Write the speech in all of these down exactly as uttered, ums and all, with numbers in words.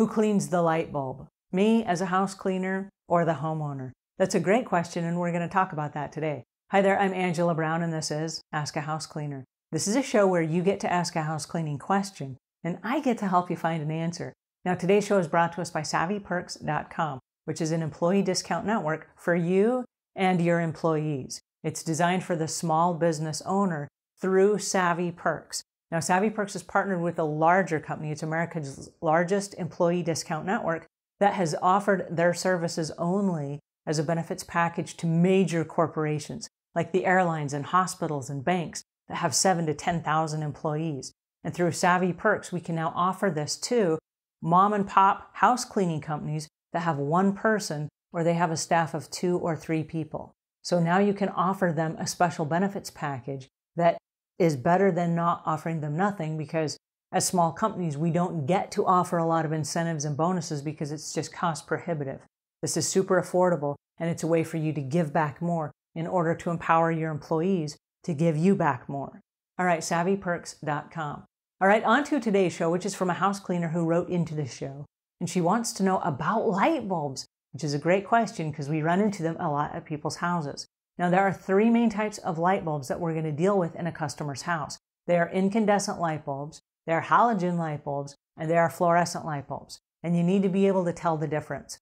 Who cleans the light bulb? Me as a house cleaner or the homeowner? That's a great question, and we're going to talk about that today. Hi there, I'm Angela Brown, and this is Ask a House Cleaner. This is a show where you get to ask a house cleaning question, and I get to help you find an answer. Now, today's show is brought to us by Savvy Perks dot com, which is an employee discount network for you and your employees. It's designed for the small business owner through Savvy Perks. Now, Savvy Perks is partnered with a larger company. It's America's largest employee discount network that has offered their services only as a benefits package to major corporations like the airlines and hospitals and banks that have seven to ten thousand employees. And through Savvy Perks, we can now offer this to mom and pop house cleaning companies that have one person or they have a staff of two or three people. So now you can offer them a special benefits package that is better than not offering them nothing, because as small companies, we don't get to offer a lot of incentives and bonuses because it's just cost prohibitive. This is super affordable, and it's a way for you to give back more in order to empower your employees to give you back more. All right, Savvy Perks dot com. All right, on to today's show, which is from a house cleaner who wrote into this show, and she wants to know about light bulbs, which is a great question because we run into them a lot at people's houses. Now, there are three main types of light bulbs that we're going to deal with in a customer's house. They are incandescent light bulbs, they are halogen light bulbs, and they are fluorescent light bulbs. And you need to be able to tell the difference.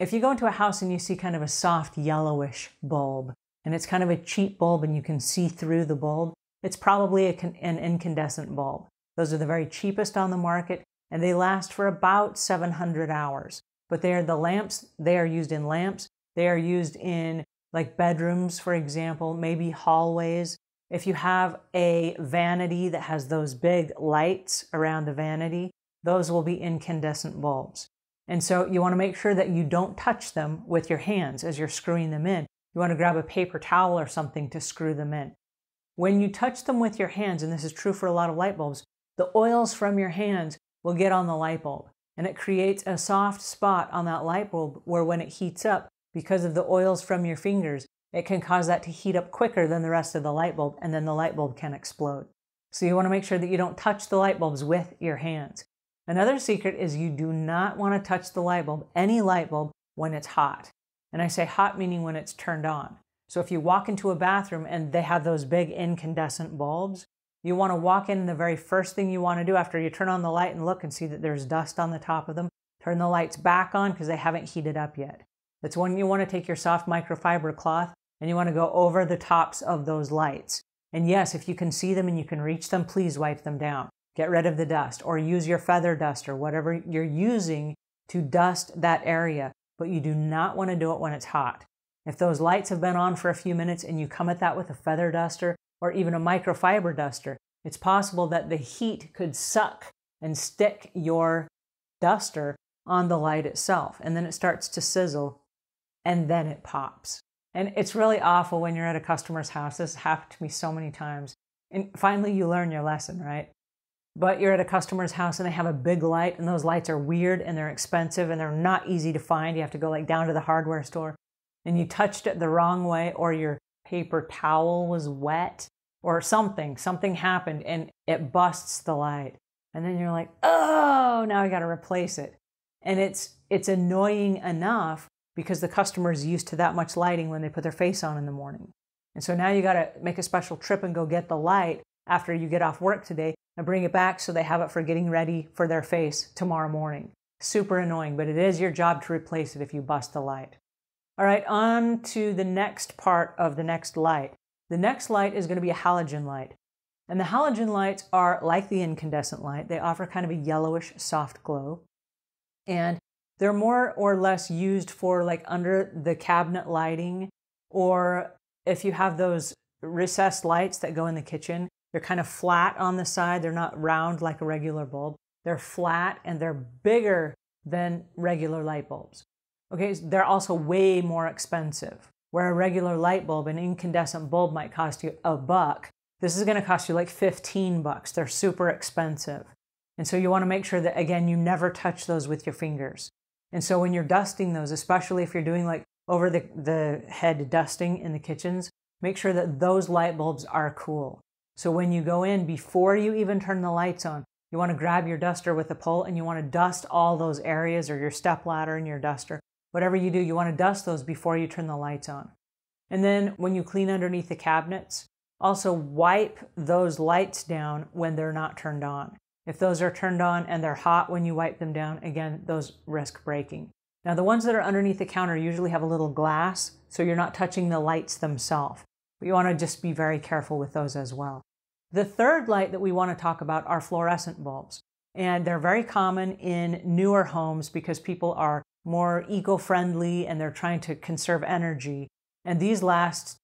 If you go into a house and you see kind of a soft yellowish bulb, and it's kind of a cheap bulb and you can see through the bulb, it's probably a con an incandescent bulb. Those are the very cheapest on the market, and they last for about seven hundred hours. But they are the lamps, they are used in lamps, they are used in like bedrooms, for example, maybe hallways. If you have a vanity that has those big lights around the vanity, those will be incandescent bulbs. And so you want to make sure that you don't touch them with your hands as you're screwing them in. You want to grab a paper towel or something to screw them in. When you touch them with your hands, and this is true for a lot of light bulbs, the oils from your hands will get on the light bulb, and it creates a soft spot on that light bulb where when it heats up, because of the oils from your fingers, it can cause that to heat up quicker than the rest of the light bulb, and then the light bulb can explode. So you want to make sure that you don't touch the light bulbs with your hands. Another secret is you do not want to touch the light bulb, any light bulb, when it's hot. And I say hot meaning when it's turned on. So if you walk into a bathroom and they have those big incandescent bulbs, you want to walk in and the very first thing you want to do after you turn on the light and look and see that there's dust on the top of them, turn the lights back on because they haven't heated up yet. That's when you want to take your soft microfiber cloth and you want to go over the tops of those lights. And yes, if you can see them and you can reach them, please wipe them down. Get rid of the dust, or use your feather duster, whatever you're using to dust that area. But you do not want to do it when it's hot. If those lights have been on for a few minutes and you come at that with a feather duster or even a microfiber duster, it's possible that the heat could suck and stick your duster on the light itself. And then it starts to sizzle, and then it pops. And it's really awful when you're at a customer's house. This happened to me so many times. And finally, you learn your lesson, right? But you're at a customer's house and they have a big light, and those lights are weird and they're expensive and they're not easy to find. You have to go like down to the hardware store, and you touched it the wrong way, or your paper towel was wet or something. Something happened and it busts the light. And then you're like, oh, now I got to replace it. And it's, it's annoying enough because the customer's used to that much lighting when they put their face on in the morning. And so now you got to make a special trip and go get the light after you get off work today and bring it back so they have it for getting ready for their face tomorrow morning. Super annoying, but it is your job to replace it if you bust the light. All right, on to the next part of the next light. The next light is going to be a halogen light. And the halogen lights are like the incandescent light. They offer kind of a yellowish soft glow. And they're more or less used for like under the cabinet lighting, or if you have those recessed lights that go in the kitchen, they're kind of flat on the side. They're not round like a regular bulb. They're flat and they're bigger than regular light bulbs. Okay, they're also way more expensive. Where a regular light bulb, an incandescent bulb, might cost you a buck, this is gonna cost you like fifteen bucks. They're super expensive. And so you want to make sure that, again, you never touch those with your fingers. And so when you're dusting those, especially if you're doing like over the, the head dusting in the kitchens, make sure that those light bulbs are cool. So when you go in, before you even turn the lights on, You want to grab your duster with a pole and you want to dust all those areas, or your step ladder and your duster. Whatever you do, you want to dust those before you turn the lights on. And then when you clean underneath the cabinets, also wipe those lights down when they're not turned on. If those are turned on and they're hot when you wipe them down, again, those risk breaking. Now, the ones that are underneath the counter usually have a little glass, so you're not touching the lights themselves. But you want to just be very careful with those as well. The third light that we want to talk about are fluorescent bulbs. And they're very common in newer homes because people are more eco-friendly and they're trying to conserve energy. And these last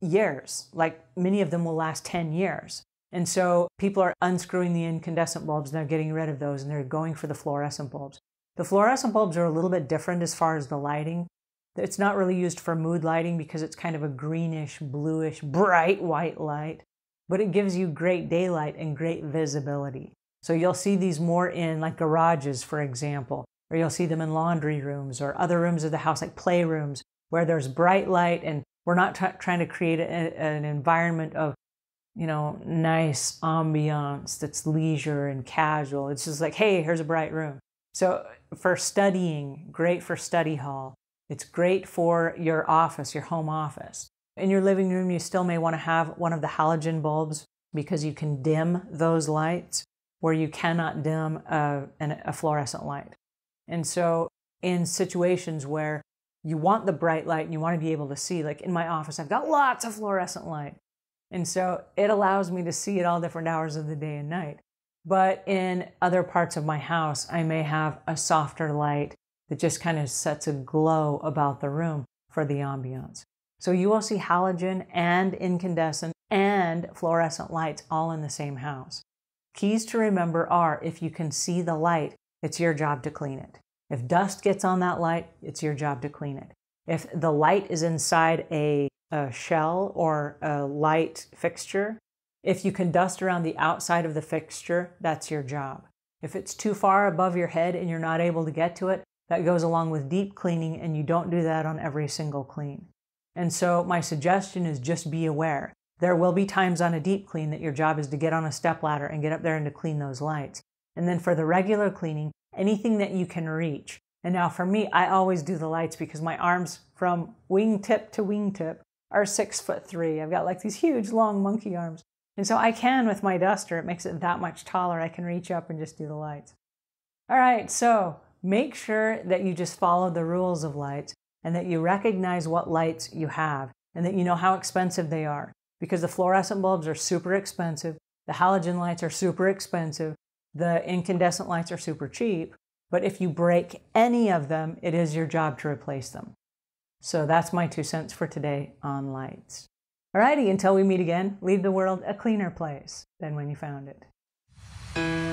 years, like many of them will last ten years. And so people are unscrewing the incandescent bulbs and they're getting rid of those and they're going for the fluorescent bulbs. The fluorescent bulbs are a little bit different as far as the lighting. It's not really used for mood lighting because it's kind of a greenish, bluish, bright white light, but it gives you great daylight and great visibility. So you'll see these more in like garages, for example, or you'll see them in laundry rooms or other rooms of the house like playrooms where there's bright light, and we're not try trying to create a, an environment of, you know, nice ambiance that's leisure and casual. It's just like, hey, here's a bright room. So for studying, great for study hall. It's great for your office, your home office. In your living room, you still may want to have one of the halogen bulbs because you can dim those lights where you cannot dim a, a fluorescent light. And so in situations where you want the bright light and you want to be able to see, like in my office, I've got lots of fluorescent light. And so it allows me to see at all different hours of the day and night. But in other parts of my house, I may have a softer light that just kind of sets a glow about the room for the ambiance. So you will see halogen and incandescent and fluorescent lights all in the same house. Keys to remember are, if you can see the light, it's your job to clean it. If dust gets on that light, it's your job to clean it. If the light is inside a, a shell or a light fixture, if you can dust around the outside of the fixture, that's your job. If it's too far above your head and you're not able to get to it, that goes along with deep cleaning, and you don't do that on every single clean. And so my suggestion is just be aware. There will be times on a deep clean that your job is to get on a step ladder and get up there and to clean those lights. And then for the regular cleaning, anything that you can reach. And now for me, I always do the lights because my arms from wingtip to wingtip are six foot three. I've got like these huge long monkey arms. And so I can, with my duster, it makes it that much taller. I can reach up and just do the lights. All right, so make sure that you just follow the rules of lights and that you recognize what lights you have and that you know how expensive they are, because the fluorescent bulbs are super expensive. The halogen lights are super expensive. The incandescent lights are super cheap. But if you break any of them, it is your job to replace them. So that's my two cents for today on lights. Alrighty, until we meet again, leave the world a cleaner place than when you found it.